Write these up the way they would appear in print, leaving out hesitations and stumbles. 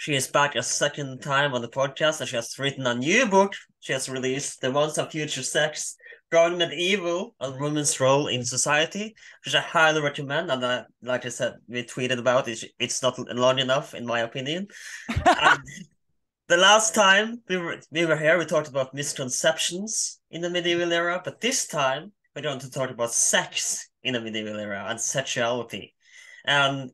She is back a second time on the podcast, and she has written a new book. She has released The Once and Future Sex: Going Medieval on Women's Role in Society, which I highly recommend. And like I said, we tweeted about it. It's not long enough, in my opinion. The last time we were here, we talked about misconceptions in the medieval era. But this time, we're going to talk about sex in the medieval era and sexuality. And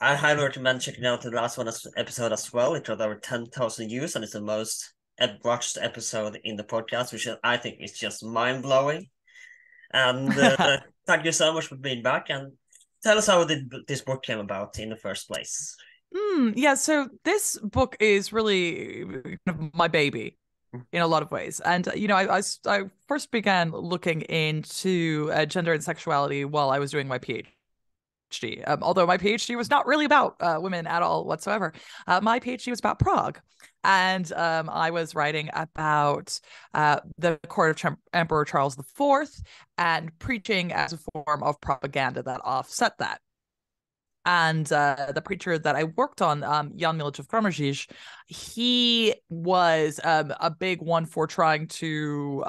I highly recommend checking out the last one episode as well. It got over 10,000 views, and it's the most watched episode in the podcast, which I think is just mind-blowing. And thank you so much for being back. And tell us how this book came about in the first place. Yeah, so this book is really kind of my baby in a lot of ways. And, you know, I first began looking into gender and sexuality while I was doing my PhD. Although my PhD was not really about women at all whatsoever. My PhD was about Prague. And I was writing about the court of Emperor Charles IV and preaching as a form of propaganda that offset that. And the preacher that I worked on, Jan Milíč of Kroměříž, he was a big one for trying to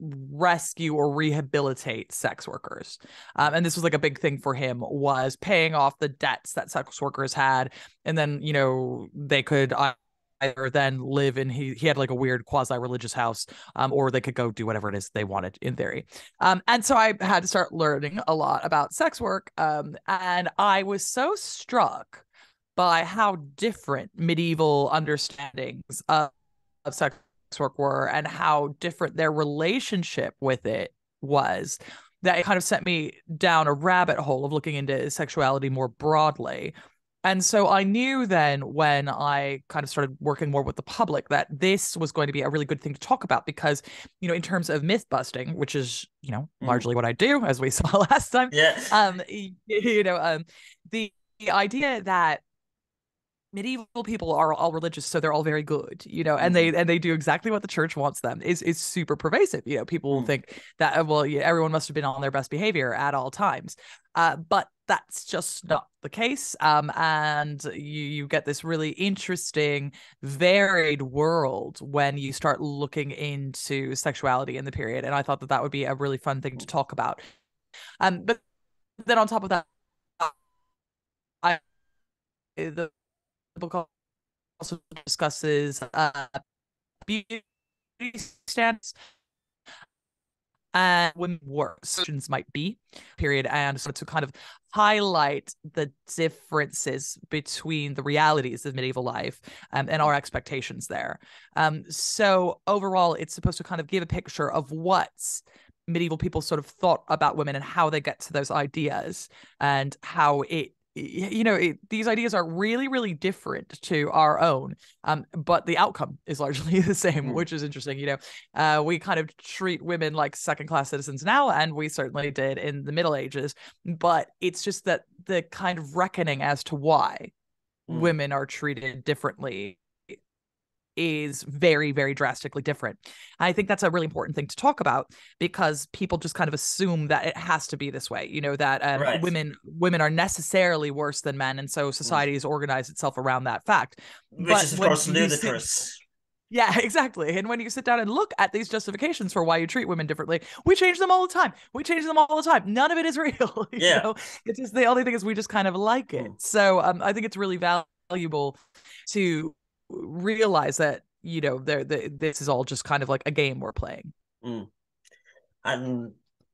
rescue or rehabilitate sex workers. And this was like a big thing for him, was paying off the debts that sex workers had. And then, you know, they could either then live in, he had like a weird quasi-religious house, or they could go do whatever it is they wanted in theory. And so I had to start learning a lot about sex work. And I was so struck by how different medieval understandings of sex work were and how different their relationship with it was, that it kind of sent me down a rabbit hole of looking into sexuality more broadly. And so I knew then, when I kind of started working more with the public, that this was going to be a really good thing to talk about because, you know, in terms of myth busting, which is, you know, largely what I do, as we saw last time, the idea that medieval people are all religious, so they're all very good, you know, and they do exactly what the church wants them is super pervasive. You know, people think that, well, yeah, everyone must have been on their best behavior at all times, but that's just not the case. And you get this really interesting, varied world when you start looking into sexuality in the period. And I thought that that would be a really fun thing to talk about. But then on top of that, the book also discusses beauty standards and women's work students might be period, and so to kind of highlight the differences between the realities of medieval life and our expectations there. So overall, it's supposed to kind of give a picture of what medieval people sort of thought about women and how they get to those ideas and how it, you know, these ideas are really, really different to our own, but the outcome is largely the same, which is interesting. You know, we kind of treat women like second-class citizens now, and we certainly did in the Middle Ages, but it's just that the kind of reckoning as to why women are treated differently is very, very drastically different. And I think that's a really important thing to talk about because people just kind of assume that it has to be this way, you know, that right. women are necessarily worse than men. And so society has organized itself around that fact. Which is, of course, ludicrous. Yeah, exactly. And when you sit down and look at these justifications for why you treat women differently, we change them all the time. None of it is real. Yeah. Know? It's just the only thing is we just kind of like it. So I think it's really valuable to realize that, you know, this is all just kind of like a game we're playing. And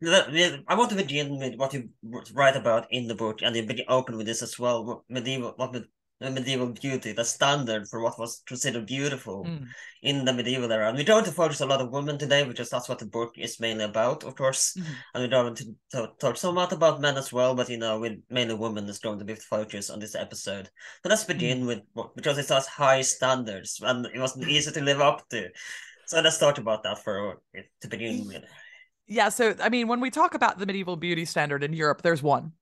I want to begin with what you write about in the book, and you open with this as well, medieval beauty, the standard for what was considered beautiful in the medieval era. And we don't focus a lot on women today because that's what the book is mainly about, of course. And we don't want to talk so much about men as well, but, you know, with mainly women is going to be focused on this episode. So let's begin with, because it has high standards and it wasn't easy to live up to. So let's talk about that to begin with. Yeah, so, I mean, when we talk about the medieval beauty standard in Europe, there's one.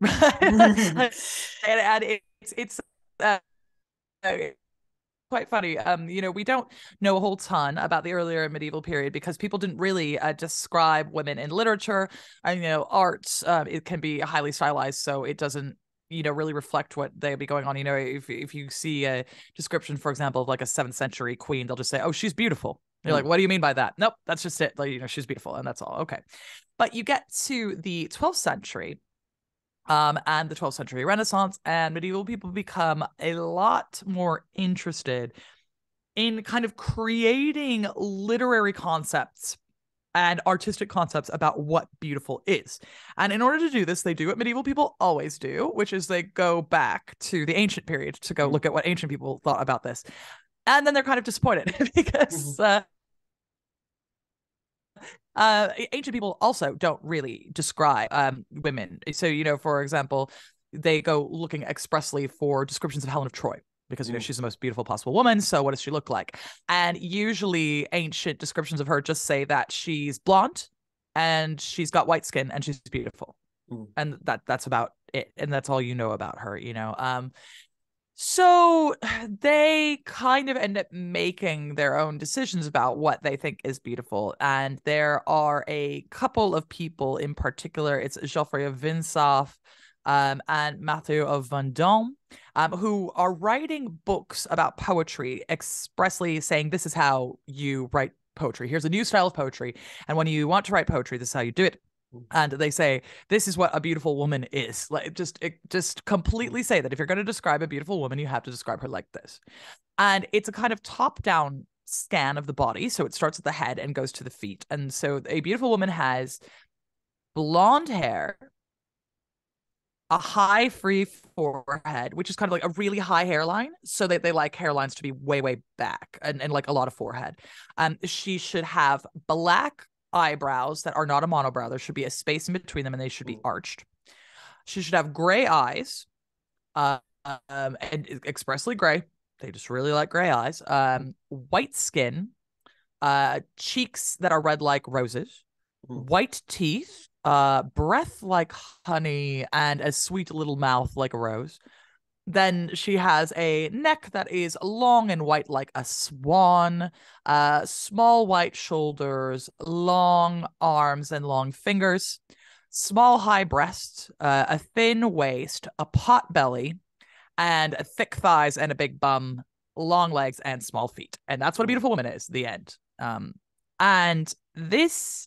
and it's quite funny. You know, we don't know a whole ton about the earlier medieval period because people didn't really describe women in literature. You know, art, it can be highly stylized, so it doesn't really reflect what they'd be going on. You know, if you see a description, for example, of like a 7th century queen, they'll just say, oh, she's beautiful. You're like, what do you mean by that? Nope, that's just it. Like, you know, she's beautiful and that's all. Okay. But you get to the 12th century and the 12th century Renaissance, and medieval people become a lot more interested in kind of creating literary concepts and artistic concepts about what beautiful is. And in order to do this, they do what medieval people always do, which is they go back to the ancient period to go look at what ancient people thought about this. And then they're kind of disappointed because ancient people also don't really describe women. So, you know, for example, they go looking expressly for descriptions of Helen of Troy because, you know, she's the most beautiful possible woman. So what does she look like? And usually ancient descriptions of her just say that she's blonde and she's got white skin and she's beautiful. And that's about it. And that's all you know about her, you know. So they kind of end up making their own decisions about what they think is beautiful. And there are a couple of people in particular. It's Geoffrey of Vinsauf and Matthew of Vendôme, who are writing books about poetry expressly saying, this is how you write poetry. Here's a new style of poetry. And when you want to write poetry, this is how you do it. And they say, this is what a beautiful woman is. Like, just completely say that if you're going to describe a beautiful woman, you have to describe her like this. And it's a kind of top-down scan of the body. So it starts at the head and goes to the feet. And so a beautiful woman has blonde hair, a high free forehead, which is kind of like a really high hairline. So they like hairlines to be way, way back and like a lot of forehead. She should have black eyebrows that are not a monobrow. There should be a space in between them and they should be arched. She should have gray eyes, and expressly gray. They just really like gray eyes. White skin, cheeks that are red like roses, white teeth, breath like honey, and a sweet little mouth like a rose. Then she has a neck that is long and white like a swan, small white shoulders, long arms and long fingers, small high breasts, a thin waist, a pot belly, and thick thighs and a big bum, long legs and small feet. And that's what a beautiful woman is, the end. And this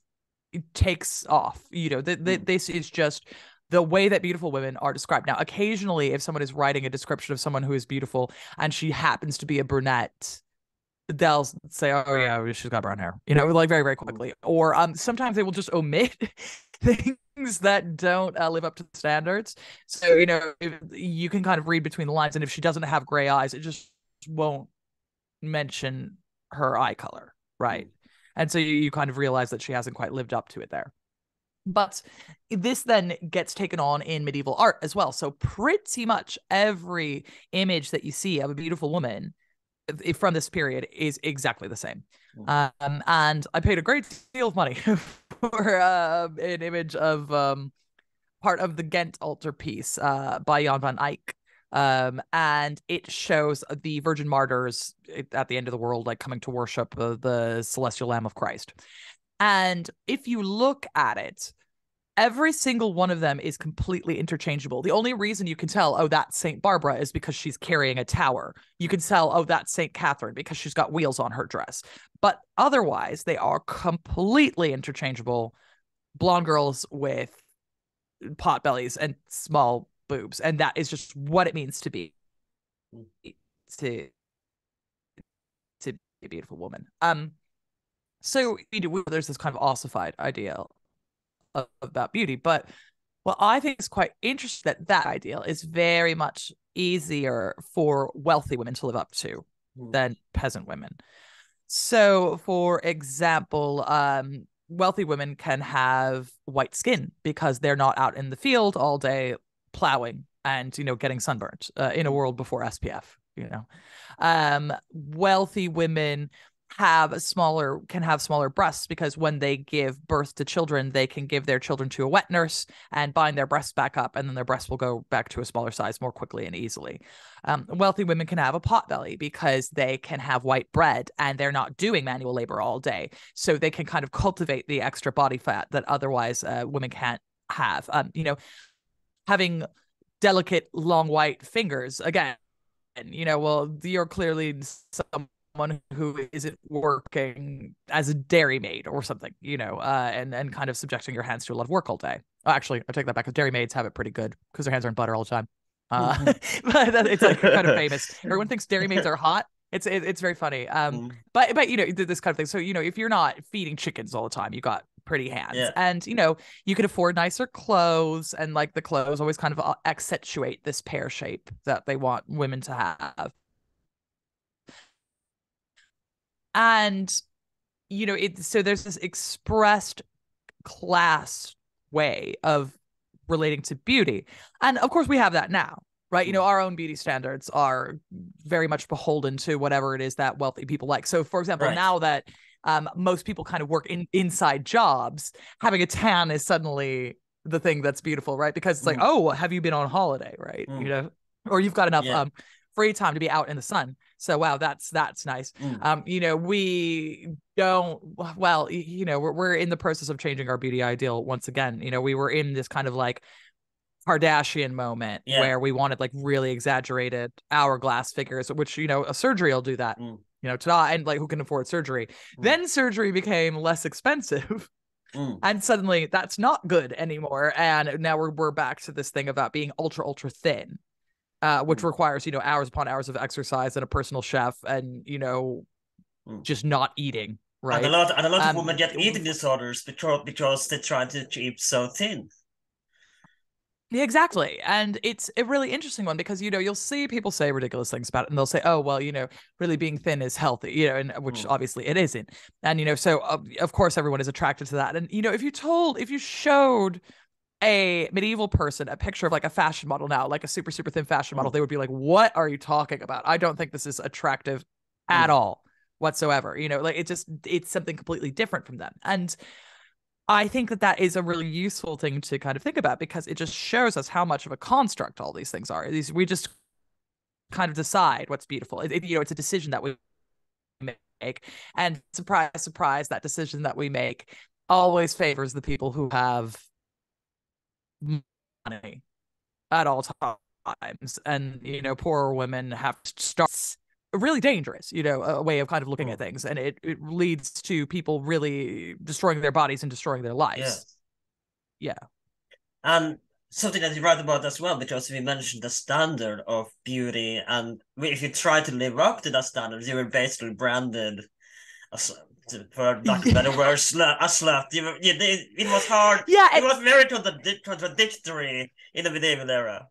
takes off, you know, this is just the way that beautiful women are described. Now, occasionally, if someone is writing a description of someone who is beautiful and she happens to be a brunette, they'll say, oh, yeah, she's got brown hair, you know, like very, very quickly. Or sometimes they will just omit things that don't live up to the standards. So, you know, you can kind of read between the lines. And if she doesn't have gray eyes, it just won't mention her eye color, right? And so you kind of realize that she hasn't quite lived up to it there. But this then gets taken on in medieval art as well. So pretty much every image that you see of a beautiful woman from this period is exactly the same. And I paid a great deal of money for an image of part of the Ghent Altarpiece by Jan van Eyck. And it shows the Virgin Martyrs at the end of the world, like coming to worship the Celestial Lamb of Christ. And if you look at it, every single one of them is completely interchangeable. The only reason you can tell, oh, that's St. Barbara, is because she's carrying a tower. You can tell, oh, that's St. Catherine, because she's got wheels on her dress. But otherwise, they are completely interchangeable. Blonde girls with pot bellies and small boobs. And that is just what it means to be a beautiful woman. So there's this kind of ossified ideal about beauty. But what I think is quite interesting that ideal is very much easier for wealthy women to live up to than peasant women. So, for example, wealthy women can have white skin because they're not out in the field all day plowing and, you know, getting sunburned in a world before SPF, you know. Wealthy women can have smaller breasts because when they give birth to children, they can give their children to a wet nurse and bind their breasts back up, and then their breasts will go back to a smaller size more quickly and easily. Wealthy women can have a pot belly because they can have white bread and they're not doing manual labor all day, so they can kind of cultivate the extra body fat that otherwise women can't have. You know, having delicate, long, white fingers. Again, you know, well, you're clearly someone who isn't working as a dairymaid or something, you know, and kind of subjecting your hands to a lot of work all day. Actually, I take that back, because dairymaids have it pretty good because their hands are in butter all the time. But it's like kind of famous. Everyone thinks dairymaids are hot. It's very funny. But you know, this kind of thing. So, you know, if you're not feeding chickens all the time, you got pretty hands. Yeah. And, you know, you could afford nicer clothes, and like the clothes always kind of accentuate this pear shape that they want women to have. And, you know, so there's this expressed class way of relating to beauty. And of course we have that now, right? You know, our own beauty standards are very much beholden to whatever it is that wealthy people like. So for example, right, now that most people kind of work inside jobs, having a tan is suddenly the thing that's beautiful, right? Because it's like, oh, have you been on holiday, right? You know, or you've got enough free time to be out in the sun. So wow, that's nice. You know, we don't, well, you know, we're in the process of changing our beauty ideal once again. You know, we were in this kind of like Kardashian moment where we wanted like really exaggerated hourglass figures, which, you know, a surgery will do that. You know, ta-da, and like who can afford surgery? Then surgery became less expensive. And suddenly that's not good anymore. And now we're back to this thing about being ultra, ultra thin, which requires, you know, hours upon hours of exercise and a personal chef and, you know, just not eating, right? And a lot of women get eating disorders because they're trying to keep so thin. Yeah, exactly. And it's a really interesting one because, you know, you'll see people say ridiculous things about it and they'll say, oh, well, you know, really being thin is healthy, you know, and which obviously it isn't. And, you know, so of course everyone is attracted to that. And, you know, if you showed a medieval person a picture of like a fashion model now, like a super, super thin fashion model, they would be like, what are you talking about? I don't think this is attractive at all whatsoever. You know, like it's something completely different from them. And I think that is a really useful thing to kind of think about, because it just shows us how much of a construct all these things are. We just kind of decide what's beautiful. You know, it's a decision that we make, and surprise, surprise, that decision that we make always favors the people who have money at all times. And, you know, poorer women have to start. Really dangerous, you know, a way of kind of looking at things. And it leads to people really destroying their bodies and destroying their lives. And something that you write about as well, because we mentioned the standard of beauty, and if you try to live up to that standard, you were basically branded as, for lack of a better word, a slut. It was hard. It was very contradictory in the medieval era.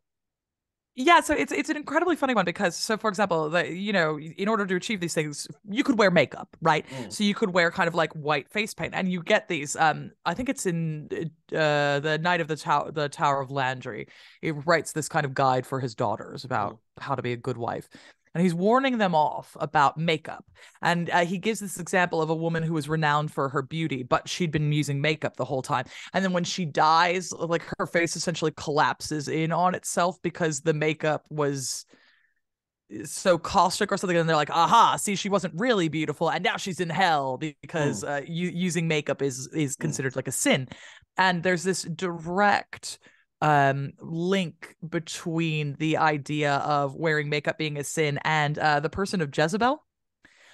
Yeah, so it's an incredibly funny one because, so for example, you know, in order to achieve these things, you could wear makeup, right? So you could wear kind of like white face paint, and you get these. I think it's in the Knight of the Tower of Landry. He writes this kind of guide for his daughters about how to be a good wife, and he's warning them off about makeup. And he gives this example of a woman who was renowned for her beauty, but she'd been using makeup the whole time. And then when she dies, like her face essentially collapses in on itself because the makeup was so caustic or something. And they're like, aha, see, she wasn't really beautiful. And now she's in hell because using makeup is considered like a sin. And there's this direct link between the idea of wearing makeup being a sin and the person of Jezebel,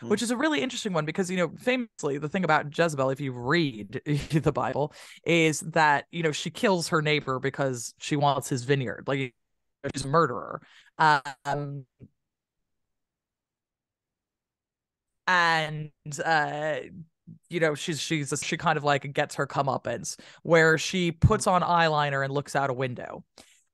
which is a really interesting one because, you know, famously the thing about Jezebel, if you read the Bible, is that, you know, she kills her neighbor because she wants his vineyard. Like, she's a murderer. You know, she kind of like gets her comeuppance where she puts on eyeliner and looks out a window.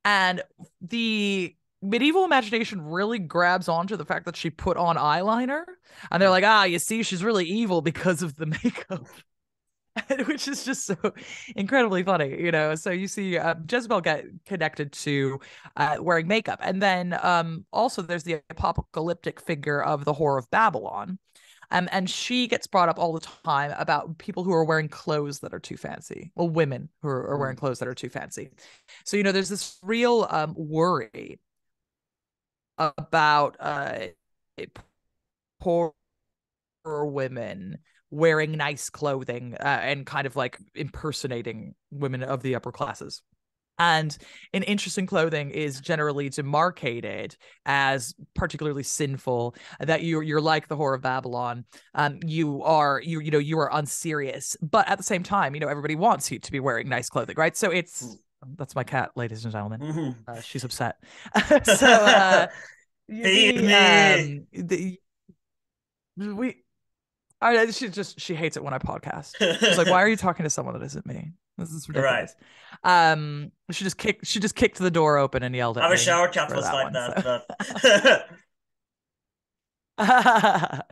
And the medieval imagination really grabs onto the fact that she put on eyeliner, and they're like, ah, you see, she's really evil because of the makeup, which is just so incredibly funny, you know. So you see Jezebel get connected to wearing makeup. And then also there's the apocalyptic figure of the Whore of Babylon. And she gets brought up all the time about people who are wearing clothes that are too fancy. Well, women who are wearing clothes that are too fancy. So, you know, there's this real worry about poor women wearing nice clothing and kind of like impersonating women of the upper classes. And an interest in clothing is generally demarcated as particularly sinful, that you're like the Whore of Babylon. You are unserious, but at the same time, everybody wants you to be wearing nice clothing, right? So that's my cat, ladies and gentlemen. Mm-hmm. She's upset. So she hates it when I podcast. She's like, why are you talking to someone that isn't me? This is ridiculous. Right. She just kicked the door open and yelled at me. Our shower cat was like that.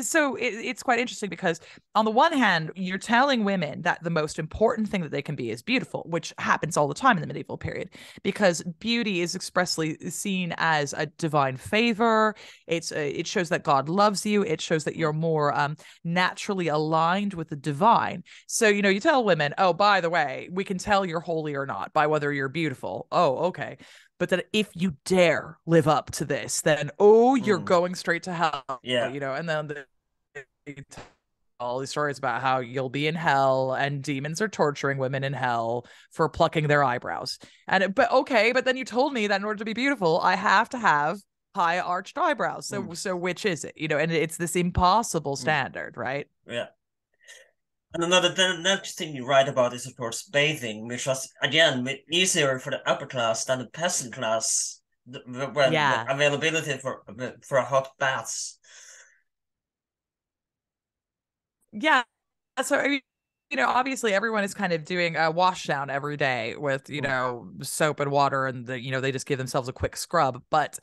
So it's quite interesting because on the one hand, you're telling women that the most important thing that they can be is beautiful, which happens all the time in the medieval period because beauty is expressly seen as a divine favor. It shows that God loves you. It shows that you're more naturally aligned with the divine. So, you tell women, oh, by the way, we can tell you're holy or not by whether you're beautiful. Oh, okay. But that if you dare live up to this, then, you're going straight to hell, and then they tell all these stories about how you'll be in hell and demons are torturing women in hell for plucking their eyebrows. But then you told me that in order to be beautiful, I have to have high arched eyebrows. So which is it, and it's this impossible standard, right? Yeah. And the next thing you write about is, of course, bathing, which was, again, easier for the upper class than the peasant class, the availability for hot baths. Yeah. So, obviously everyone is kind of doing a wash down every day with, soap and water and, they just give themselves a quick scrub. But,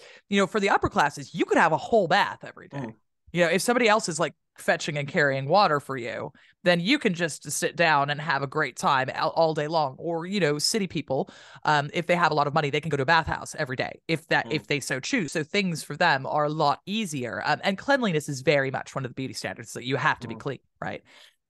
for the upper classes, you could have a whole bath every day. If somebody else is like fetching and carrying water for you, then you can just sit down and have a great time all day long. Or, city people, if they have a lot of money, they can go to a bathhouse every day if they so choose. So things for them are a lot easier. And cleanliness is very much one of the beauty standards that you have to be clean, right?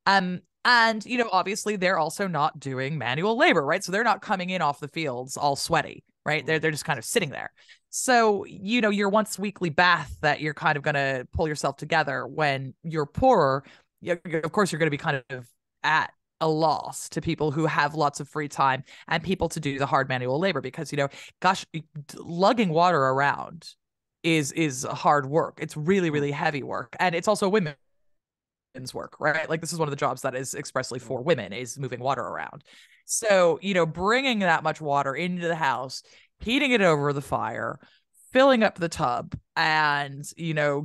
And, obviously they're also not doing manual labor, right? So they're not coming in off the fields all sweaty, right? They're just kind of sitting there. So, your once weekly bath that you're kind of going to pull yourself together when you're poorer, of course, you're going to be kind of at a loss to people who have lots of free time and people to do the hard manual labor because, gosh, lugging water around is hard work. It's really, really heavy work. And it's also women's work, right? Like this is one of the jobs that is expressly for women is moving water around. So, bringing that much water into the house, heating it over the fire, filling up the tub, and,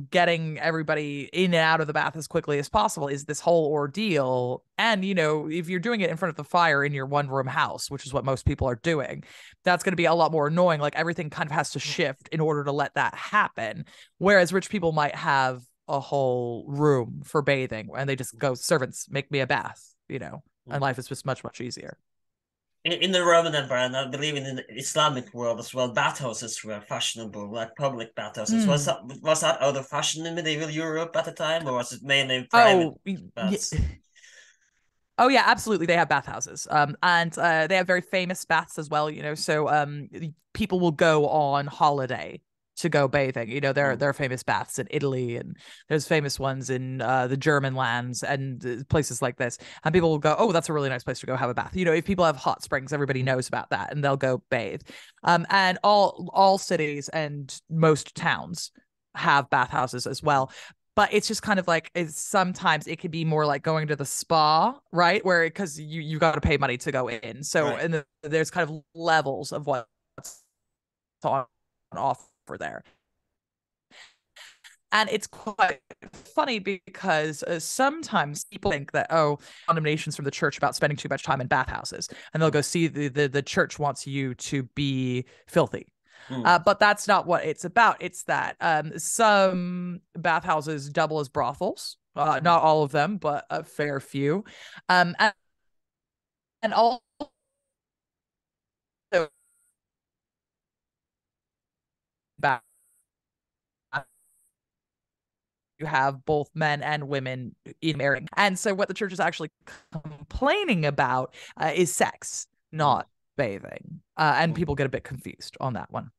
getting everybody in and out of the bath as quickly as possible is this whole ordeal. And, if you're doing it in front of the fire in your one-room house, which is what most people are doing, that's going to be a lot more annoying. Like everything kind of has to shift in order to let that happen. Whereas rich people might have a whole room for bathing and they just go, servants, make me a bath, and life is just much, much easier. In the Roman Empire, and I believe in the Islamic world as well, bathhouses were fashionable, like public bathhouses. Was that out of fashion in medieval Europe at the time, or was it mainly private baths? Yeah. Oh, yeah, absolutely. They have bathhouses and they have very famous baths as well, so people will go on holiday to go bathing. There are famous baths in Italy and there's famous ones in the German lands and places like this. And people will go, oh, that's a really nice place to go have a bath. If people have hot springs, everybody knows about that and they'll go bathe. And all cities and most towns have bathhouses as well. But it's just kind of like sometimes it could be more like going to the spa, right? Where because you got to pay money to go in. So right. And there's kind of levels of what's on and off there. And it's quite funny because sometimes people think that, condemnations from the church about spending too much time in bathhouses, and they'll go see the church wants you to be filthy. But that's not what it's about. It's that some bathhouses double as brothels, not all of them, but a fair few. And all back you have both men and women in marrying, and so what the church is actually complaining about is sex, not bathing, and people get a bit confused on that one.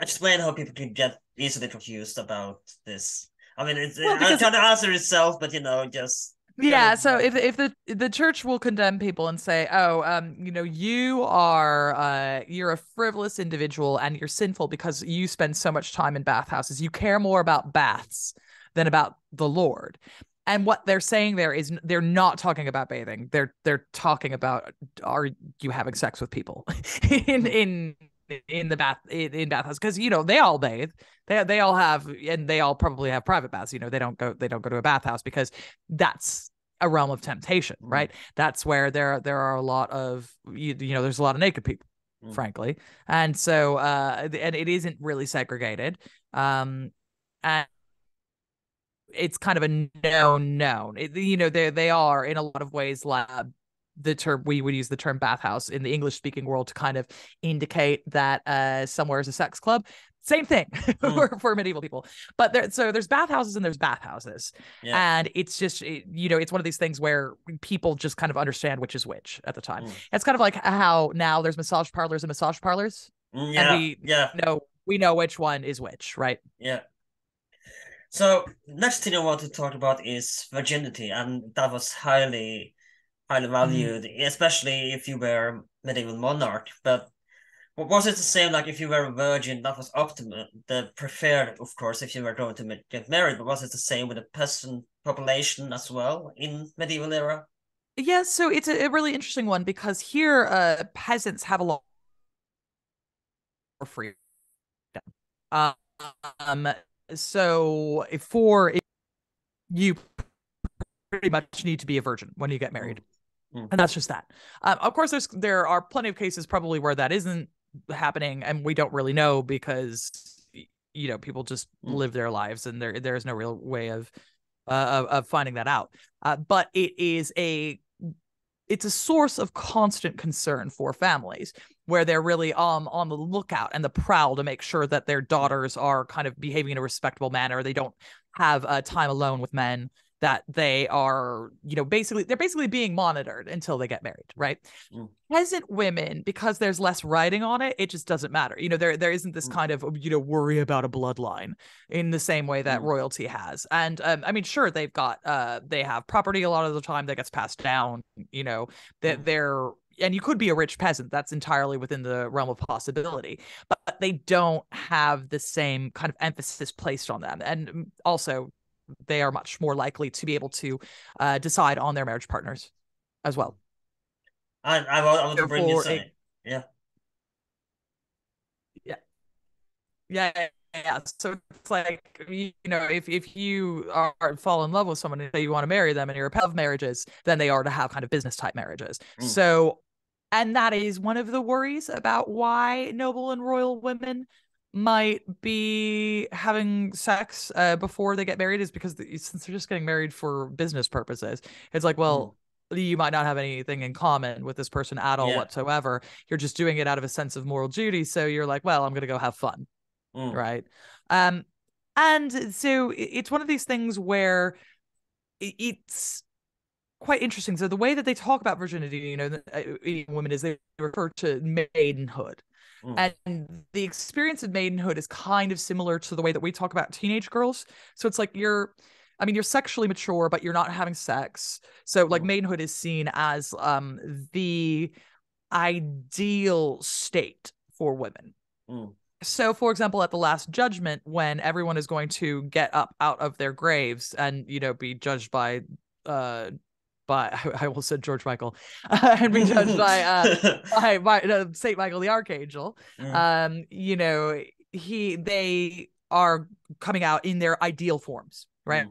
Explain how people can get easily confused about this. I mean, I'm trying to answer itself, but just Yeah. So if the church will condemn people and say, you're a frivolous individual and you're sinful because you spend so much time in bathhouses. You care more about baths than about the Lord. And what they're saying there is they're not talking about bathing. They're talking about, are you having sex with people in the bath in bathhouse? Because they all bathe. They all have, and they all probably have private baths. They don't go to a bathhouse because that's a realm of temptation, right? Mm. That's where there are a lot of there's a lot of naked people, frankly, and so and it isn't really segregated, and it's kind of a known. They are in a lot of ways the term we would use the term bathhouse in the English speaking world to kind of indicate that somewhere is a sex club. Same thing for medieval people. But there's bathhouses and there's bathhouses. Yeah. And it's just, it's one of these things where people just kind of understand which is which at the time. Mm. It's kind of like how now there's massage parlors and massage parlors. Yeah. And we know which one is which, right? Yeah. So next thing I want to talk about is virginity. And that was highly valued, especially if you were a medieval monarch. But was it the same, like if you were a virgin, that was optimal, the preferred, of course, if you were going to get married, but was it the same with the peasant population as well in medieval era? Yes, yeah, so it's a really interesting one because here peasants have a lot more freedom. So for you pretty much need to be a virgin when you get married. And that's just that. Of course, there are plenty of cases probably where that isn't happening, and we don't really know because people just live their lives, and there is no real way of finding that out. But it's a source of constant concern for families where they're really on the lookout and the prowl to make sure that their daughters are kind of behaving in a respectable manner. They don't have time alone with men. That they are, they're basically being monitored until they get married, right? Peasant women, because there's less writing on it, it just doesn't matter. There isn't this kind of, worry about a bloodline in the same way that royalty has. And sure, they have property a lot of the time that gets passed down, and you could be a rich peasant. That's entirely within the realm of possibility, but they don't have the same kind of emphasis placed on them. And also, they are much more likely to be able to decide on their marriage partners as well. I want to bring this in. Yeah. So it's like, if you fall in love with someone and say you want to marry them and you're a part of marriages, then they are to have kind of business type marriages. So, and that is one of the worries about why noble and royal women might be having sex before they get married is because since they're just getting married for business purposes, it's like, well, you might not have anything in common with this person at all whatsoever. You're just doing it out of a sense of moral duty. So you're like, well, I'm going to go have fun. Right. And so it's one of these things where it's quite interesting. So the way that they talk about virginity, women is they refer to maidenhood. And the experience of maidenhood is kind of similar to the way that we talk about teenage girls. So it's like you're sexually mature, but you're not having sex. So like maidenhood is seen as the ideal state for women. So, for example, at the Last Judgment, when everyone is going to get up out of their graves and, be judged by I almost said George Michael, and be judged by St. Michael the Archangel. They are coming out in their ideal forms, right?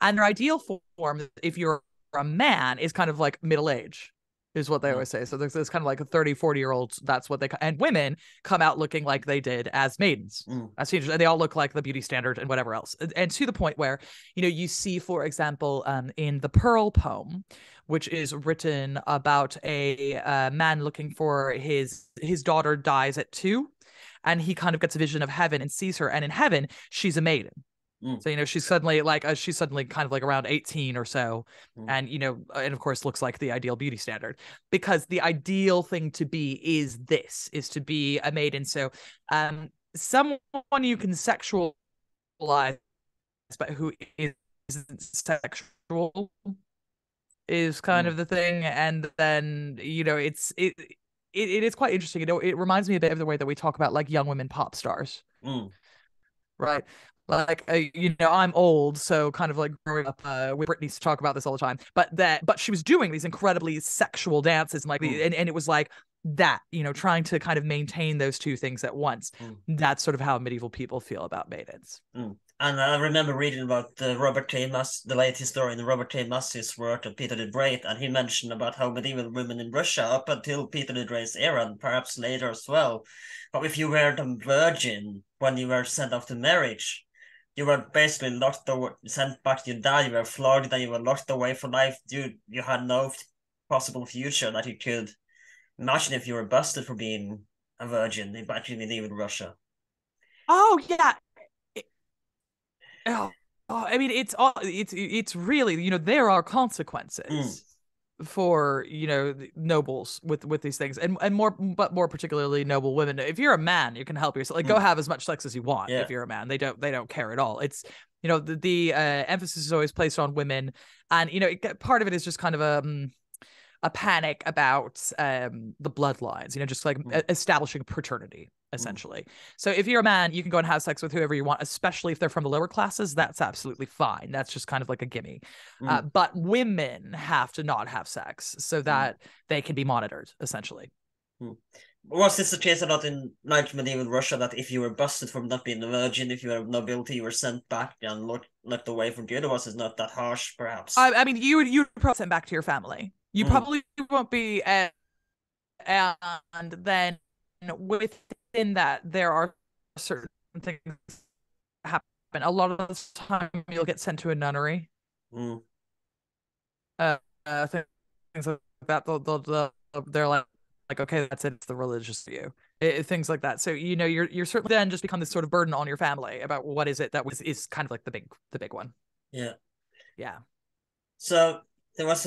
And their ideal form, if you're a man, is kind of like middle age, is what they always say. So there's kind of like a 30, 40-year-old. That's what and women come out looking like they did as maidens, as teenagers, and they all look like the beauty standard and whatever else. And to the point where, you see, for example, in the Pearl poem, which is written about a man looking for his daughter dies at 2, and he kind of gets a vision of heaven and sees her. And in heaven, she's a maiden. So, she's suddenly kind of like around 18 or so. And, and of course looks like the ideal beauty standard, because the ideal thing to be is to be a maiden. So someone you can sexualize, but who isn't sexual sexual is kind of the thing. And then, you know, it is quite interesting. You know, it reminds me a bit of the way that we talk about like young women pop stars, right? Like, you know, I'm old, so kind of like growing up with Britney, talk about this all the time. But she was doing these incredibly sexual dances, and like, and it was like that, you know, trying to kind of maintain those two things at once. That's sort of how medieval people feel about maidens. And I remember reading about the late historian Robert T. Massey's work on Peter the Great, and he mentioned about how medieval women in Russia up until Peter the Great's era, and perhaps later as well, but if you were the virgin when you were sent off to marriage, you were basically locked away, sent back to your dad, you were flogged, and you were locked away for life. You had no possible future that you could imagine if you were busted for being a virgin back in medieval Russia. Oh, yeah. I mean, it's really, you know, there are consequences for, you know, nobles with these things, and more particularly noble women. If you're a man, you can help yourself. Like, go have as much sex as you want. If you're a man, they don't care at all. It's, you know, the emphasis is always placed on women, and you know, part of it is just kind of a panic about the bloodlines, you know, just like establishing paternity, essentially. So if you're a man, you can go and have sex with whoever you want, especially if they're from the lower classes. That's absolutely fine. That's just kind of like a gimme. But women have to not have sex so that they can be monitored, essentially. Was this the case or not in late medieval Russia, that if you were busted from not being a virgin, if you were of nobility, you were sent back and looked away from you? Or was it not that harsh, perhaps? I mean, you would probably send back to your family. You probably won't be, and then within that, there are certain things that happen. A lot of the time, you'll get sent to a nunnery. Things like that. They're like, okay, that's it. It's the religious view. Things like that. So, you know, you're certainly then just become this sort of burden on your family about what is it that is kind of like the big one. Yeah. So there was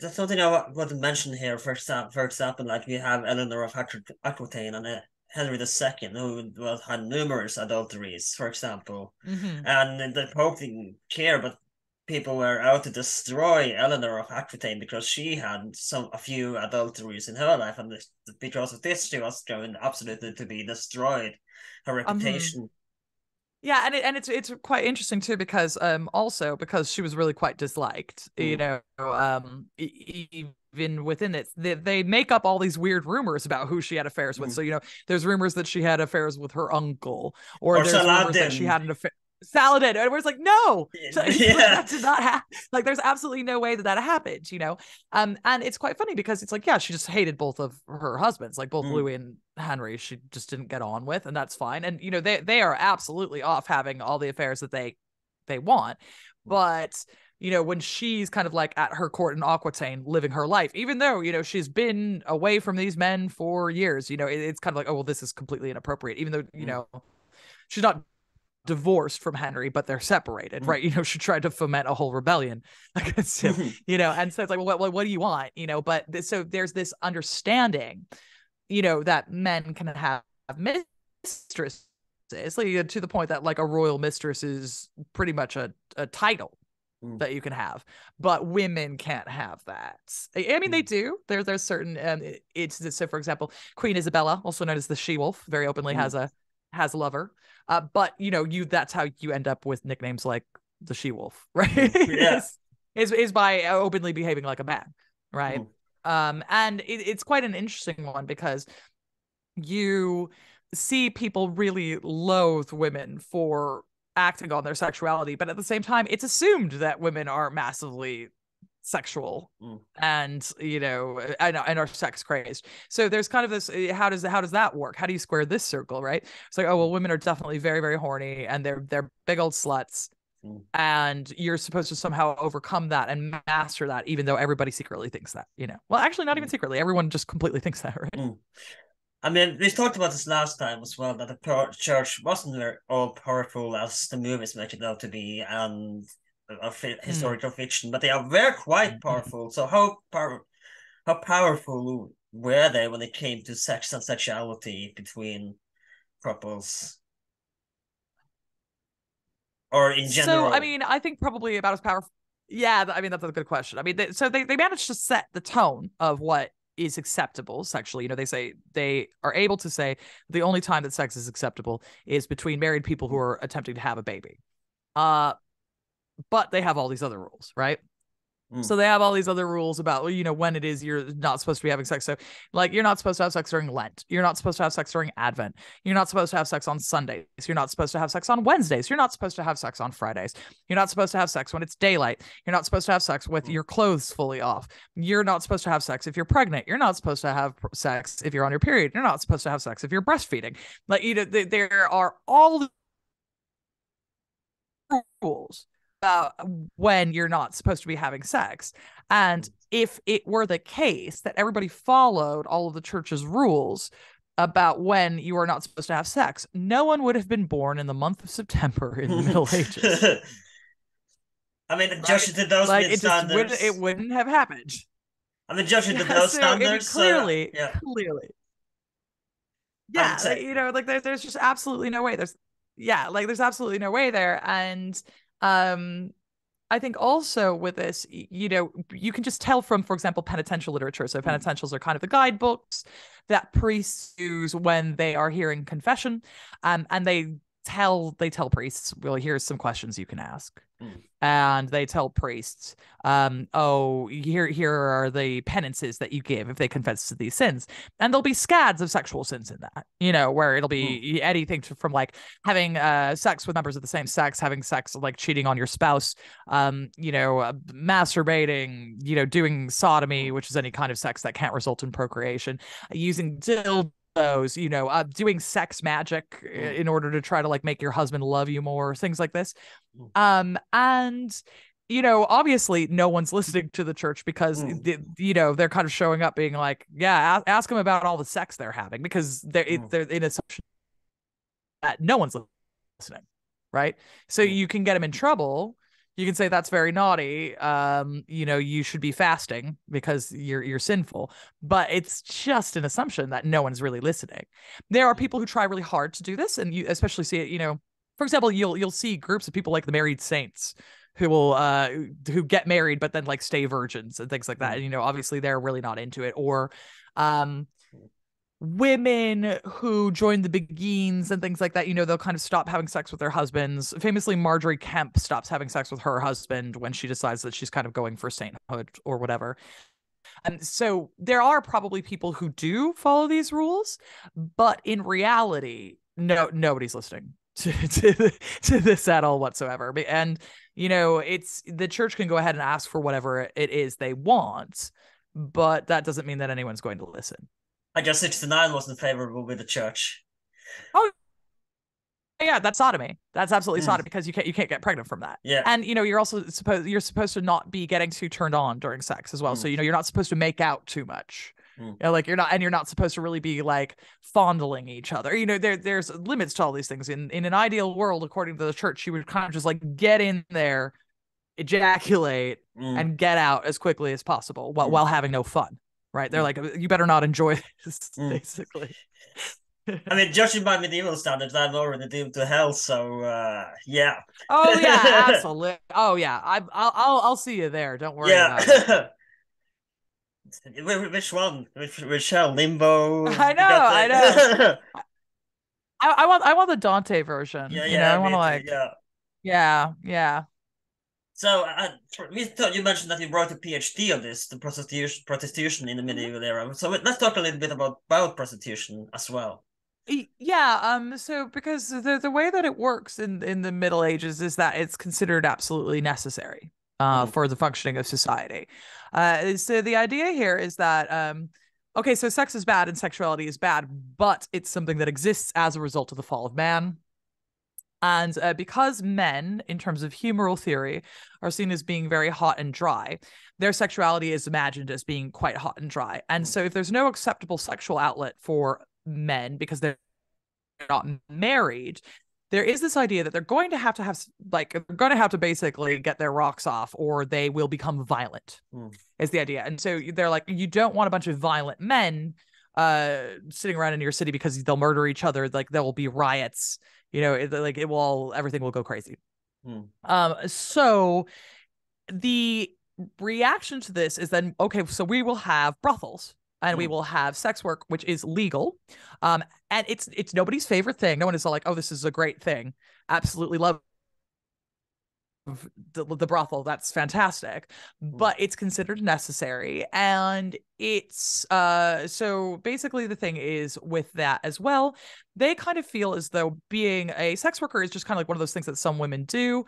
that's something I want to mention here. For example, like we have Eleanor of Aquitaine and Henry II, who had numerous adulteries, for example. And the Pope didn't care, but people were out to destroy Eleanor of Aquitaine because she had a few adulteries in her life, and because of this, she was going absolutely to be destroyed, her reputation. Yeah, and it's quite interesting too, because also because she was really quite disliked, you know, even within it, they make up all these weird rumors about who she had affairs with. So, you know, there's rumors that she had affairs with her uncle, or there's rumors that she had an affair. Saladin, and we're like, no, that did not happen. Like, there's absolutely no way that happened, you know. And it's quite funny because it's like, yeah, she just hated both of her husbands, like both Louis and Henry. She just didn't get on with, and that's fine. And you know, they are absolutely off having all the affairs that they want. But you know, when she's kind of like at her court in Aquitaine, living her life, even though, you know, she's been away from these men for years, you know, it's kind of like, oh well, this is completely inappropriate, even though you know she's not divorced from Henry, but they're separated, right? You know, she tried to foment a whole rebellion against him, you know, and so it's like, well, what do you want, you know? But so there's this understanding, you know, that men can have mistresses, like, to the point that like a royal mistress is pretty much a title that you can have, but women can't have that. I mean, they do. There's certain so for example, Queen Isabella, also known as the She-Wolf, very openly has a lover. But you know, that's how you end up with nicknames like the She-Wolf, right? Is by openly behaving like a man, right? And it's quite an interesting one, because you see people really loathe women for acting on their sexuality, but at the same time, it's assumed that women are massively sexual and, you know, and are sex crazed. So there's kind of this, how does that work? How do you square this circle, right? It's like, oh well, women are definitely very, very horny, and they're big old sluts, and you're supposed to somehow overcome that and master that, even though everybody secretly thinks that, you know. Well, actually, not even secretly, everyone just completely thinks that, right? I mean, we talked about this last time as well, that the church wasn't very all powerful as the movies make it out to be, and of historical fiction, but they are very quite powerful. So how powerful were they when it came to sex and sexuality between couples, or in general? So I mean, I think probably about as powerful Yeah, I mean, that's a good question. I mean, they managed to set the tone of what is acceptable sexually. You know, they say they are able to say the only time that sex is acceptable is between married people who are attempting to have a baby. But they have all these other rules, right? Mm. So they have all these other rules about, well, you know, when it is you're not supposed to be having sex. So, like, you're not supposed to have sex during Lent. You're not supposed to have sex during Advent. You're not supposed to have sex on Sundays. You're not supposed to have sex on Wednesdays. You're not supposed to have sex on Fridays. You're not supposed to have sex when it's daylight. You're not supposed to have sex with your clothes fully off. You're not supposed to have sex if you're pregnant. You're not supposed to have sex if you're on your period. You're not supposed to have sex if you're breastfeeding. Like, you know, there are all the rules about when you're not supposed to be having sex. And if it were the case that everybody followed all of the church's rules about when you are not supposed to have sex, no one would have been born in the month of September in the Middle Ages. I mean, Joshua, to those standards, it wouldn't have happened. I mean, Joshua, to those standards, clearly. Yeah, like, you know, like there's just absolutely no way. There's absolutely no way there. And I think also with this, you know, you can just tell from, for example, penitential literature. So penitentials are kind of the guidebooks that priests use when they are hearing confession, and they tell priests, well, here's some questions you can ask. And they tell priests, here are the penances that you give if they confess to these sins. And there'll be scads of sexual sins in that, you know, where it'll be anything from like having sex with members of the same sex, having sex, like cheating on your spouse, you know, masturbating, you know, doing sodomy, which is any kind of sex that can't result in procreation, using dildos, you know, doing sex magic in order to try to like make your husband love you more, things like this. And, you know, obviously no one's listening to the church because, you know, they're kind of showing up being like, yeah, ask them about all the sex they're having, because they're in assumption that no one's listening, right? So you can get them in trouble. You can say that's very naughty. You know, you should be fasting because you're sinful. But it's just an assumption that no one's really listening. There are people who try really hard to do this, and you especially see it, you know, for example, you'll see groups of people like the married saints who will who get married but then like stay virgins and things like that. And, you know, obviously they're really not into it. Or women who join the Beguines and things like that, you know, they'll kind of stop having sex with their husbands. Famously, Marjorie Kemp stops having sex with her husband when she decides that she's kind of going for sainthood or whatever. And so there are probably people who do follow these rules, but in reality, nobody's listening to this at all whatsoever. And, you know, it's the church can go ahead and ask for whatever it is they want, but that doesn't mean that anyone's going to listen. I guess 69 wasn't favorable with the church. Oh yeah, that's sodomy. That's absolutely sodomy, because you can't get pregnant from that. Yeah. And, you know, you're also supposed to not be getting too turned on during sex as well. So, you know, you're not supposed to make out too much. You know, like you're not supposed to really be like fondling each other. You know, there's limits to all these things. In an ideal world, according to the church, you would kind of just like get in there, ejaculate, and get out as quickly as possible while having no fun. Right? They're like, you better not enjoy this, basically. I mean, judging by medieval standards, I'm already doomed to hell. So, yeah. Oh yeah, absolutely. Oh yeah, I'll see you there. Don't worry about it. Which one? Which hell? Limbo? I know. I want the Dante version. Yeah. I want to like. Yeah. So we thought you mentioned that you wrote a PhD on this, the prostitution in the medieval era. So let's talk a little bit about prostitution as well. Yeah. So because the way that it works in the Middle Ages is that it's considered absolutely necessary for the functioning of society. So the idea here is that, okay, so sex is bad and sexuality is bad, but it's something that exists as a result of the fall of man. And because men, in terms of humoral theory, are seen as being very hot and dry, their sexuality is imagined as being quite hot and dry. And so if there's no acceptable sexual outlet for men because they're not married, there is this idea that they're going to have to basically get their rocks off, or they will become violent, is the idea. And so they're like, you don't want a bunch of violent men sitting around in your city, because they'll murder each other. Like, there will be riots, you know, everything will go crazy. So the reaction to this is then, okay, so we will have brothels and we will have sex work, which is legal. And it's nobody's favorite thing. No one is all like, oh, this is a great thing. Absolutely love the brothel. That's fantastic. But it's considered necessary. And it's so basically the thing is with that as well, they kind of feel as though being a sex worker is just kind of like one of those things that some women do.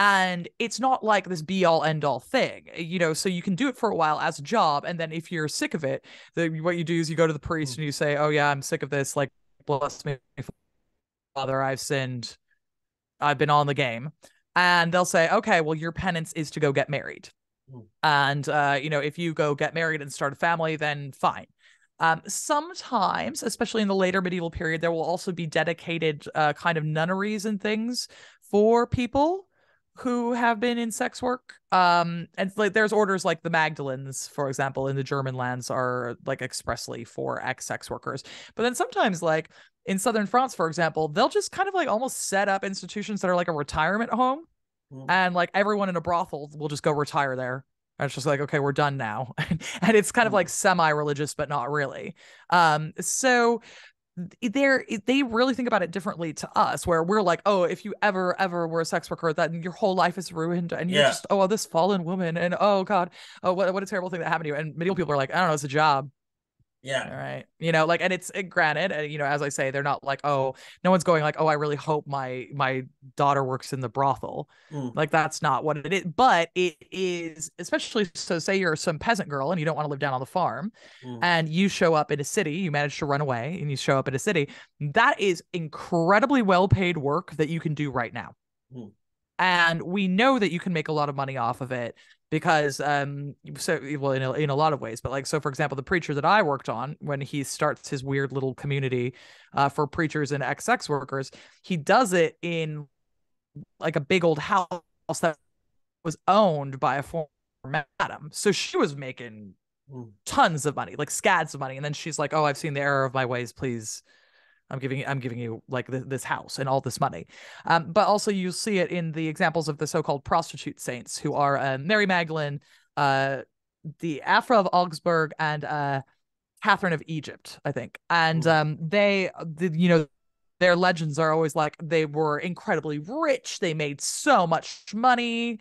And it's not like this be all end all thing, you know, so you can do it for a while as a job. And then if you're sick of it, what you do is you go to the priest and you say, oh, yeah, I'm sick of this. Like, bless me, Father, I've sinned. I've been on the game. And they'll say, okay, well, your penance is to go get married. And, you know, if you go get married and start a family, then fine. Sometimes, especially in the later medieval period, there will also be dedicated kind of nunneries and things for people who have been in sex work. And like there's orders like the Magdalens, for example, in the German lands are like expressly for ex-sex workers. But then sometimes like in southern France, for example, they'll just kind of like almost set up institutions that are like a retirement home. And like everyone in a brothel will just go retire there. And it's just like, okay, we're done now. And it's kind of like semi-religious, but not really. So they really think about it differently to us, where we're like, oh, if you ever were a sex worker, then your whole life is ruined, and you're just, oh, this fallen woman, and oh god, oh what a terrible thing that happened to you. And medieval people are like, I don't know, it's a job. Yeah, all right, you know, like, and it's granted, and you know, as I say, they're not like, oh, no one's going like, oh, I really hope my daughter works in the brothel. Like, that's not what it is. But it is, especially so say you're some peasant girl and you don't want to live down on the farm, and you show up in a city, you manage to run away and you show up in a city, that is incredibly well-paid work that you can do right now. And we know that you can make a lot of money off of it. Because, so, well, in a lot of ways, but like, so for example, the preacher that I worked on, when he starts his weird little community for preachers and ex-sex workers, he does it in like a big old house that was owned by a former madam. So she was making tons of money, like scads of money. And then she's like, oh, I've seen the error of my ways, please. I'm giving you like this house and all this money. But also you see it in the examples of the so-called prostitute saints, who are Mary Magdalene, the Afra of Augsburg, and Catherine of Egypt, I think. And you know, their legends are always like, they were incredibly rich. They made so much money.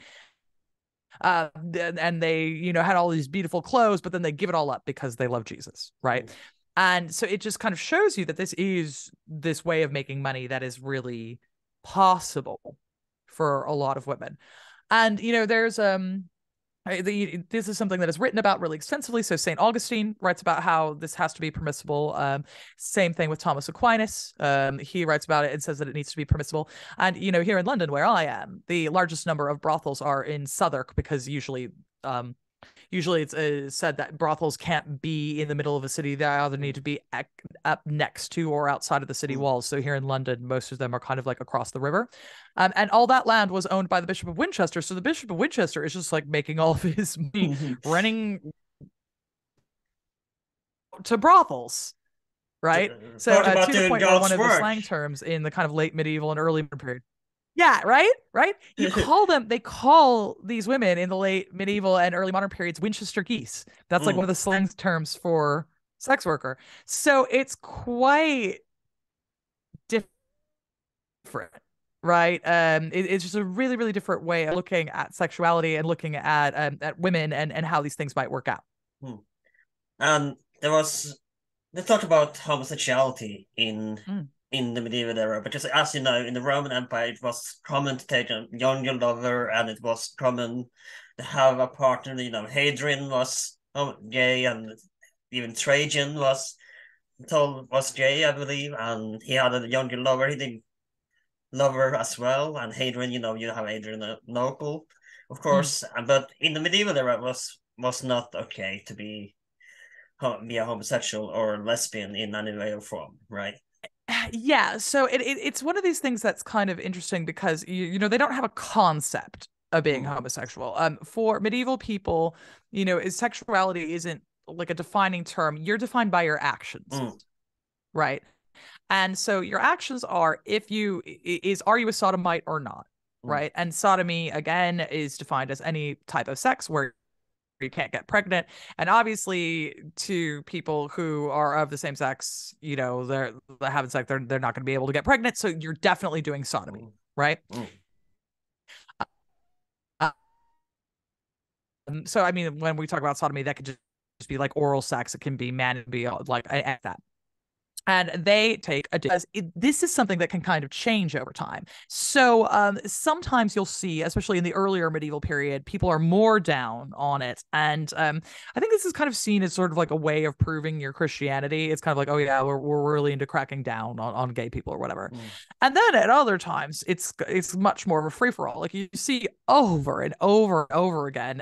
And they, you know, had all these beautiful clothes, but then they give it all up because they love Jesus, right? And so it just kind of shows you that this is this way of making money that is really possible for a lot of women. And, you know, there's this is something that is written about really extensively. So St. Augustine writes about how this has to be permissible. Same thing with Thomas Aquinas. He writes about it and says that it needs to be permissible. And, you know, here in London, where I am, the largest number of brothels are in Southwark, because usually it's said that brothels can't be in the middle of a city. They either need to be up next to or outside of the city walls. So here in London, most of them are kind of like across the river. And all that land was owned by the Bishop of Winchester. So the Bishop of Winchester is just like making all of his money running to brothels, right? So to the point where one of the slang terms in the kind of late medieval and early modern period. Yeah, right? You call them, they call these women in the late medieval and early modern periods Winchester geese. That's like one of the slang terms for sex worker. So it's quite different, right? It's just a really, really different way of looking at sexuality and looking at women and how these things might work out. And let's talk about homosexuality in the medieval era, because as you know, in the Roman Empire, it was common to take a younger lover, and it was common to have a partner. You know, Hadrian was gay, and even Trajan was gay, I believe, and he had a younger lover. He did lover as well, and Hadrian, you know, you have Adrianople, of course, but in the medieval era, it was not okay to be a homosexual or lesbian in any way or form, right? Yeah, so it's one of these things that's kind of interesting, because you know, they don't have a concept of being homosexual. For medieval people, you know, sexuality isn't like a defining term. You're defined by your actions, right? And so your actions are, are you a sodomite or not? right? And sodomy, again, is defined as any type of sex where you can't get pregnant. And obviously, to people who are of the same sex, you know, they're having sex, they're not going to be able to get pregnant. So you're definitely doing sodomy, right? So, I mean, when we talk about sodomy, that could just be like oral sex. It can be man, and be like that. And they take a dish. This is something that can kind of change over time. So sometimes you'll see, especially in the earlier medieval period, people are more down on it. And I think this is kind of seen as sort of like a way of proving your Christianity. It's kind of like, oh yeah, we're really into cracking down on gay people or whatever. And then at other times, it's much more of a free for all. Like you see over and over and over again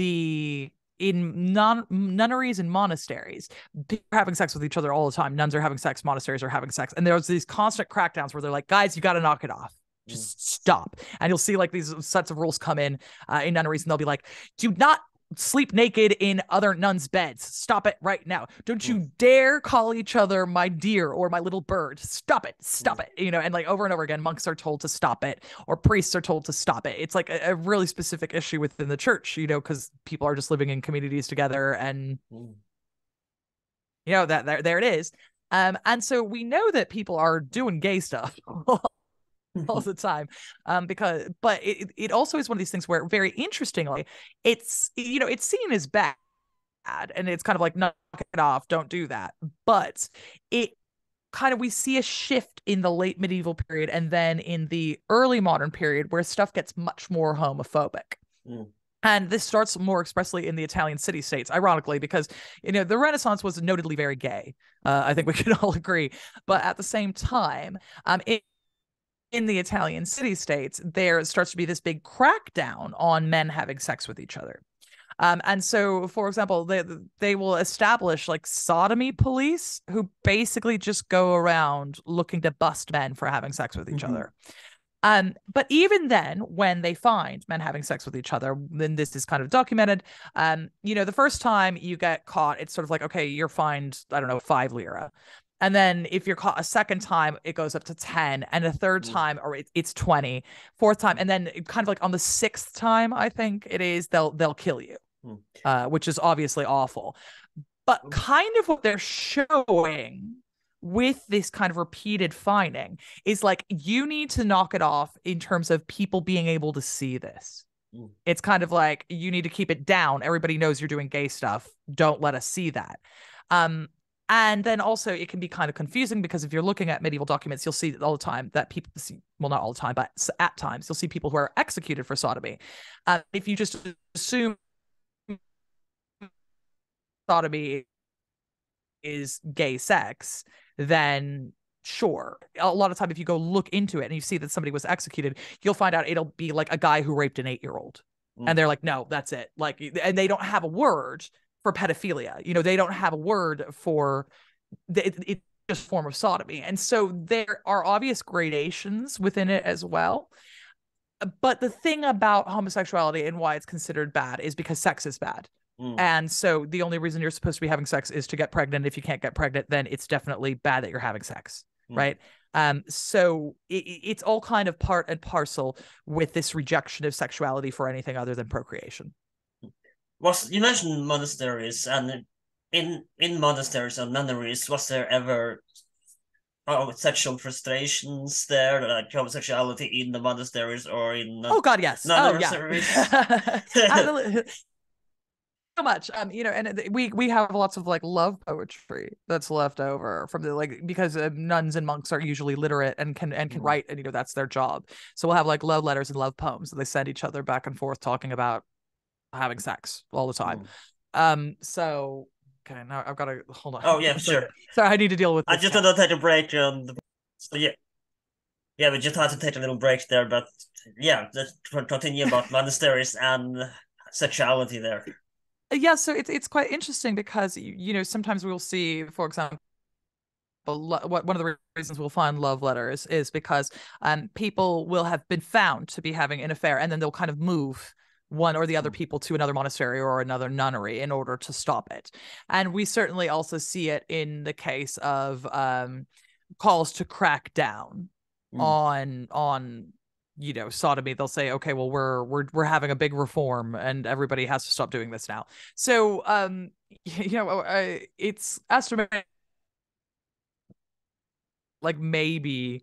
in nunneries and monasteries, people are having sex with each other all the time. Nuns are having sex, monasteries are having sex. And there's these constant crackdowns where they're like, guys, you got to knock it off. Just stop. And you'll see like these sets of rules come in nunneries, and they'll be like, do not sleep naked in other nuns' beds. Stop it right now. Don't you dare call each other my dear or my little bird. Stop it. Stop it. You know, and like over and over again, monks are told to stop it, or priests are told to stop it. It's like a really specific issue within the church, you know, because people are just living in communities together, and you know, that there it is. And so we know that people are doing gay stuff all the time, but it also is one of these things where, very interestingly, it's, you know, it's seen as bad, and it's kind of like, knock it off, don't do that. But it kind of, we see a shift in the late medieval period and then in the early modern period where stuff gets much more homophobic. And this starts more expressly in the Italian city-states, ironically, because, you know, the Renaissance was notably very gay. I think we can all agree. But at the same time, in the Italian city-states, there starts to be this big crackdown on men having sex with each other. And so, for example, they will establish like sodomy police who basically just go around looking to bust men for having sex with each other. But even then, when they find men having sex with each other, then this is kind of documented. You know, the first time you get caught, it's sort of like, okay, you're fined, I don't know, 5 lire. And then if you're caught a second time, it goes up to 10, and a third time, or it's 20, fourth time. And then kind of like on the sixth time, I think it is, they'll kill you, which is obviously awful. But kind of what they're showing with this kind of repeated fining is like, you need to knock it off in terms of people being able to see this. It's kind of like, you need to keep it down. Everybody knows you're doing gay stuff. Don't let us see that. And then also it can be kind of confusing, because if you're looking at medieval documents, you'll see all the time that people see, well, not all the time, but at times you'll see people who are executed for sodomy. If you just assume sodomy is gay sex, then sure. A lot of time, if you go look into it and you see that somebody was executed, you'll find out it'll be like a guy who raped an 8-year-old. And they're like, no, that's it. Like, and they don't have a word for pedophilia, you know, they don't have a word for it's just form of sodomy. And so there are obvious gradations within it as well. But the thing about homosexuality and why it's considered bad is because sex is bad. And so the only reason you're supposed to be having sex is to get pregnant. If you can't get pregnant, then it's definitely bad that you're having sex, right? So it's all kind of part and parcel with this rejection of sexuality for anything other than procreation. Was, you mentioned monasteries, and in monasteries and nunneries, was there ever sexual frustrations there, like homosexuality in the monasteries or in oh god, yes, nunneries? Oh, yeah. So much, you know, and we have lots of like love poetry that's left over from the like, because nuns and monks are usually literate and can write, and you know, that's their job. So we'll have like love letters and love poems that they send each other back and forth talking about having sex all the time. So okay, now I've got to hold on. Oh yeah, sure. Sorry, I need to deal with this. I just want to take a break. So yeah, we just had to take a little break there, but yeah, let's continue about monasteries and sexuality there. Yeah, so it's quite interesting because you know, sometimes we'll see, for example, one of the reasons we'll find love letters is because people will have been found to be having an affair, and then they'll kind of move one or the other people to another monastery or another nunnery in order to stop it. And we certainly also see it in the case of calls to crack down on you know, sodomy, they'll say, okay, well, we're having a big reform and everybody has to stop doing this now. So, you know, it's estimated like maybe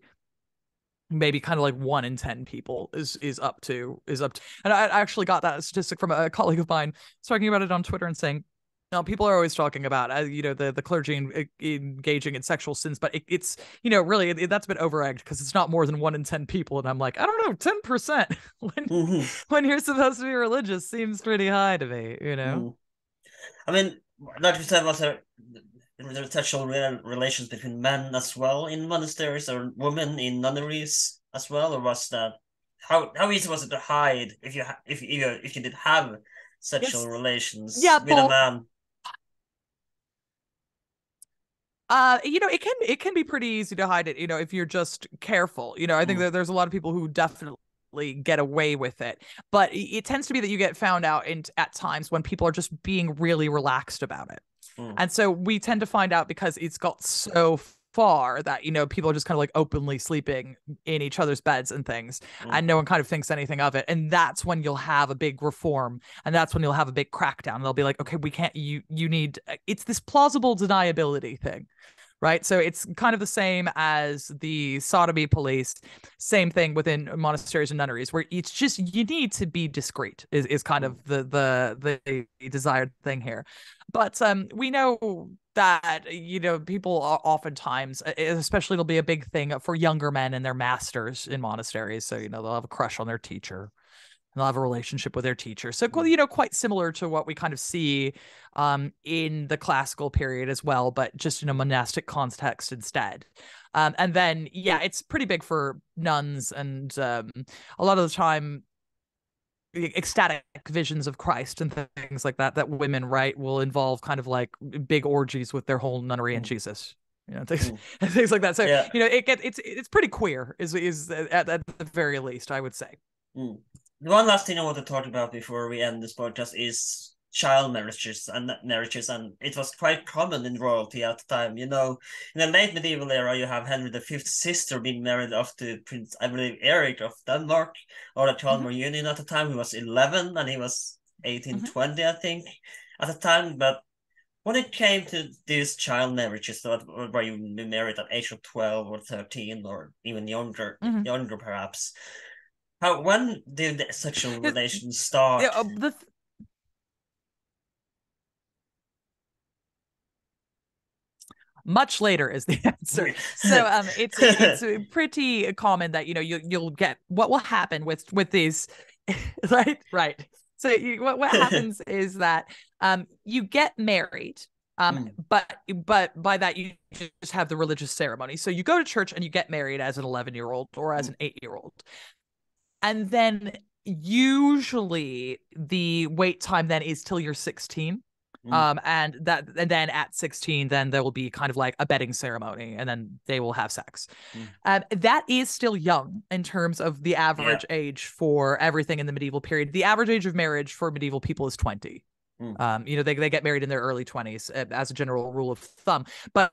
kind of like 1 in 10 people is up to, and I actually got that statistic from a colleague of mine. I was talking about it on Twitter and saying, now, people are always talking about, you know, the clergy engaging in sexual sins, but it's, you know, really, that's been overegged because it's not more than 1 in 10 people. And I'm like, I don't know, 10% when you're supposed to be religious seems pretty high to me, you know? I mean, like you said, also, there are sexual relations between men as well in monasteries or women in nunneries as well, or was that, how easy was it to hide if you did have sexual relations with a man? You know, it can be pretty easy to hide it, you know, if you're just careful. You know, I think that there's a lot of people who definitely get away with it, but it tends to be that you get found out at times when people are just being really relaxed about it. And so we tend to find out because it's got so far that, you know, people are just kind of like openly sleeping in each other's beds and things, and no one kind of thinks anything of it. And that's when you'll have a big reform, and that's when you'll have a big crackdown. And they'll be like, okay, we can't, you need, it's this plausible deniability thing, right? So it's kind of the same as the sodomy police, same thing within monasteries and nunneries, where it's just, you need to be discreet is kind of the desired thing here. But we know that, you know, people are oftentimes, especially it'll be a big thing for younger men and their masters in monasteries. So, you know, they'll have a crush on their teacher and they'll have a relationship with their teacher. So, you know, quite similar to what we kind of see in the classical period as well, but just in a monastic context instead. And then, yeah, it's pretty big for nuns, and a lot of the time, ecstatic visions of Christ and things like that women write will involve kind of like big orgies with their whole nunnery and Jesus, you know, and things like that. So yeah, you know, it's pretty queer is at the very least, I would say. The one last thing I want to talk about before we end this podcast is child marriages, and it was quite common in royalty at the time. You know, in the late medieval era, you have Henry V's sister being married off to Prince, I believe, Eric of Denmark, or the Kalmar Union at the time. He was 11 and he was 1820, I think, at the time. But when it came to these child marriages, so where you would be married at age of 12 or 13 or even younger perhaps, when did the sexual relations start? Yeah, much later is the answer. So it's pretty common that, you know, you'll get what will happen with these, right. So what happens is that you get married, but by that you just have the religious ceremony. So you go to church and you get married as an 11-year-old or as an 8-year-old, and then usually the wait time then is till you're 16. And then at 16, then there will be kind of like a bedding ceremony, and then they will have sex. That is still young in terms of the average age for everything in the medieval period. The average age of marriage for medieval people is 20. You know, they get married in their early 20s as a general rule of thumb. But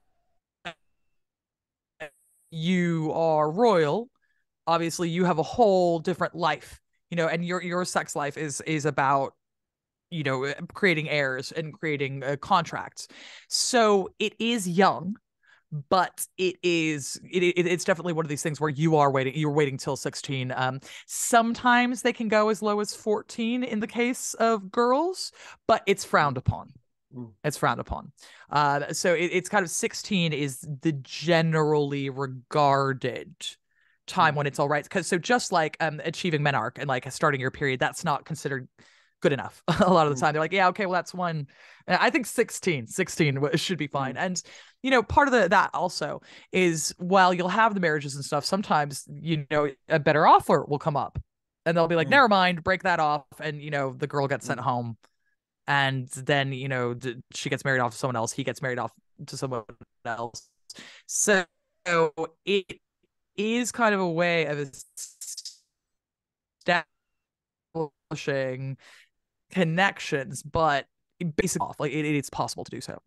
you are royal, obviously. You have a whole different life, you know, and your sex life is about, you know, creating heirs and creating contracts. So it is young, but it's definitely one of these things where you're waiting till 16. Sometimes they can go as low as 14 in the case of girls, but it's frowned upon. It's frowned upon. So it's kind of 16 is the generally regarded time when it's all right. Because so just like achieving menarche and like starting your period, that's not considered good enough a lot of the time. They're like, yeah, okay, well, that's one. I think 16 should be fine. And, you know, part of that also is, while you'll have the marriages and stuff, sometimes, you know, a better offer will come up and they'll be like, never mind, break that off. And, you know, the girl gets sent home, and then, you know, she gets married off to someone else. He gets married off to someone else. So it is kind of a way of establishing connections, but basically it's possible to do so.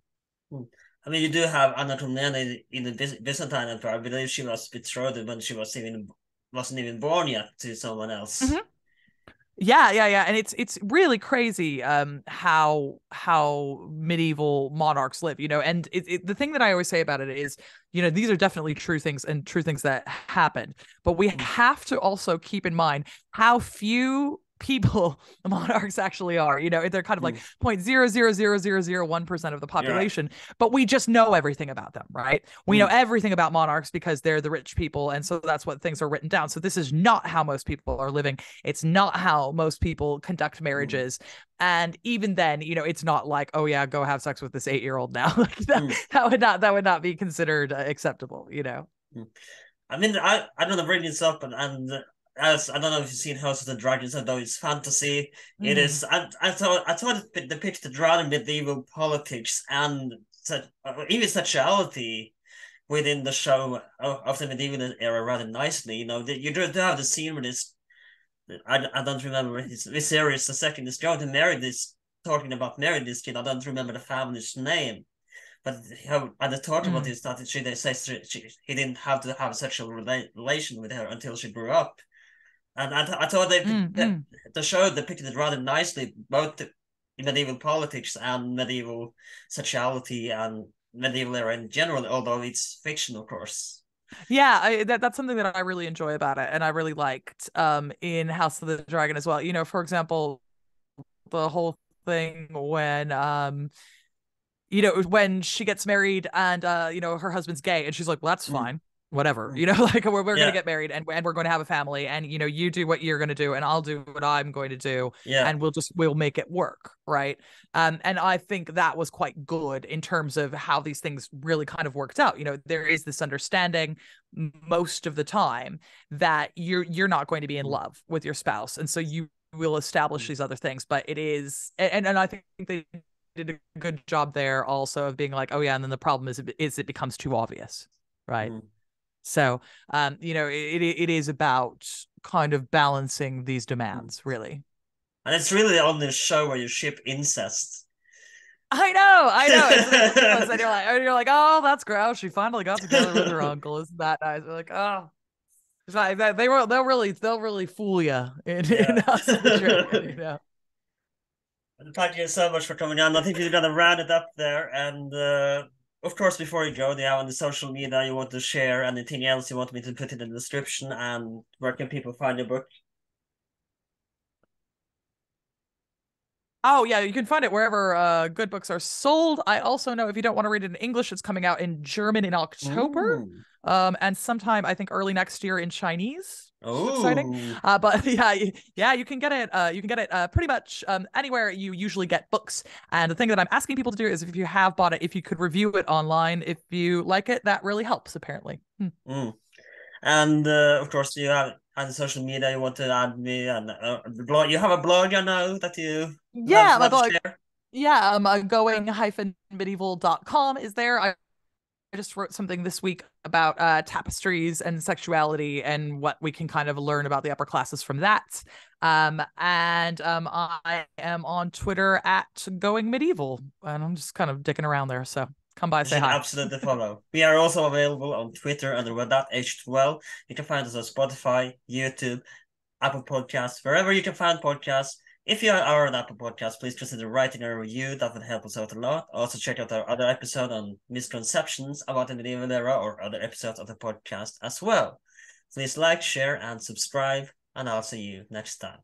I mean, you do have Anna Comnena in the Byzantine Empire. I believe she was betrothed when she wasn't even born yet to someone else. Mm-hmm. Yeah. And it's really crazy how medieval monarchs live, you know, and the thing that I always say about it is, you know, these are definitely true things and true things that happened. But we have to also keep in mind how few people the monarchs actually are. You know, they're kind of like 0.0000001% of the population, yeah. But we just know everything about them, right? We know everything about monarchs because they're the rich people, and so that's what things are written down. So this is not how most people are living. It's not how most people conduct marriages. And even then, you know, it's not like, oh yeah, go have sex with this 8-year-old now. Like that would not be considered acceptable, you know. I mean, I don't know, bring this up and I don't know if you've seen House of the Dragons, although it's fantasy. Mm. It is. I thought it depicted rather medieval politics and even sexuality within the show of the medieval era rather nicely. You know, you do have the scene where this. I don't remember Viserys the second is going to marry this, talking about marrying this kid. I don't remember the family's name, but how the thought about this that she they say he didn't have to have a sexual relation with her until she grew up. And I thought the show depicted it rather nicely, both in medieval politics and medieval sexuality and medieval era in general, although it's fiction, of course. Yeah, that's something that I really enjoy about it, and I really liked in House of the Dragon as well. You know, for example, the whole thing when... you know, when she gets married and, you know, her husband's gay and she's like, well, that's fine. Whatever, you know, like we're going to get married and we're going to have a family and, you know, you do what you're going to do and I'll do what I'm going to do and we'll make it work. Right. And I think that was quite good in terms of how these things really kind of worked out. You know, there is this understanding most of the time that you're not going to be in love with your spouse. And so you will establish these other things, but it is, and I think they did a good job there also of being like, oh yeah. And then the problem is it becomes too obvious. Right. Mm. So, you know, it is about kind of balancing these demands, really. And it's really on this show where you ship incest. I know. It's and you're like, oh, that's gross. She finally got together with her uncle. Isn't that nice? You're like, oh, it's like they'll really fool you. In us, you know. Thank you so much for coming on. I think we're gonna round it up there and. Of course, before you go, do you have any social media you want to share? Anything else you want me to put in the description? And where can people find your book? Oh, yeah, you can find it wherever good books are sold. I also know if you don't want to read it in English, it's coming out in German in October. And sometime, I think, early next year in Chinese. Oh, exciting. But yeah, you can get it. You can get it pretty much anywhere you usually get books. And the thing that I'm asking people to do is if you have bought it, if you could review it online, if you like it, that really helps, apparently. And of course, you have on social media, you want to add me and blog. You have a blog, you know, that you my blog. Share. Yeah, going-medieval.com is there. I just wrote something this week about tapestries and sexuality and what we can kind of learn about the upper classes from that. And I am on Twitter at Going Medieval, and I'm just kind of dicking around there. So come by, say hi. Absolutely follow. We are also available on Twitter under that H12. You can find us on Spotify, YouTube, Apple Podcasts, wherever you can find podcasts. If you are on Apple Podcasts, please consider writing a review. That would help us out a lot. Also, check out our other episode on misconceptions about the medieval era or other episodes of the podcast as well. Please like, share, and subscribe, and I'll see you next time.